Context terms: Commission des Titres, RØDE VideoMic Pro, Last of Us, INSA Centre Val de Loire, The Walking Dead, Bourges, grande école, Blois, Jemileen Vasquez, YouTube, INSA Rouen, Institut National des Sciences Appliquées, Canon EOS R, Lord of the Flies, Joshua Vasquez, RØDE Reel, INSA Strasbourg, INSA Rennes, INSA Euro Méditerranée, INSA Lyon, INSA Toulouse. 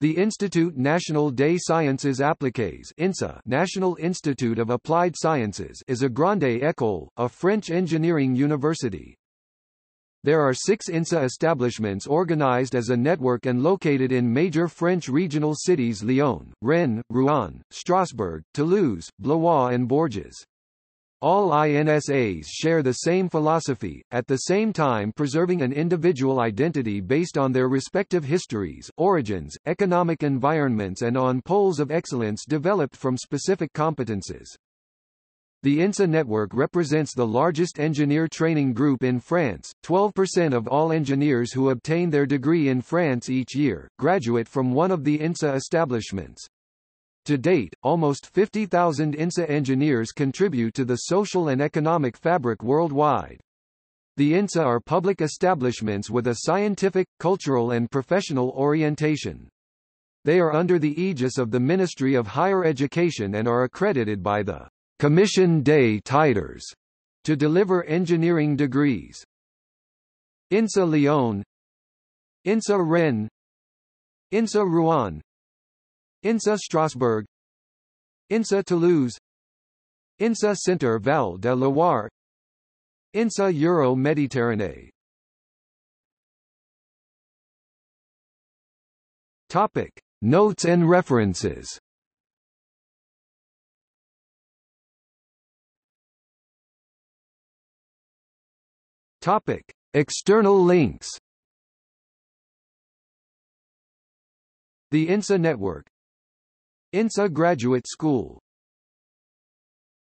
The Institut National des Sciences Appliquées (INSA) National Institute of Applied Sciences is a grande école, a French engineering university. There are 6 INSA establishments organized as a network and located in major French regional cities Lyon, Rennes, Rouen, Strasbourg, Toulouse, Blois and Bourges. All INSAs share the same philosophy, at the same time preserving an individual identity based on their respective histories, origins, economic environments and on poles of excellence developed from specific competences. The INSA network represents the largest engineer training group in France. 12% of all engineers who obtain their degree in France each year graduate from one of the INSA establishments. To date, almost 50,000 INSA engineers contribute to the social and economic fabric worldwide. The INSA are public establishments with a scientific, cultural and professional orientation. They are under the aegis of the Ministry of Higher Education and are accredited by the Commission des Titres to deliver engineering degrees. INSA Lyon, INSA Rennes, INSA Rouen, INSA Strasbourg, INSA Toulouse, INSA Centre Val de Loire, INSA Euro Méditerranée. Topic: Notes and references. Topic: External links. The INSA Network, INSA Graduate School.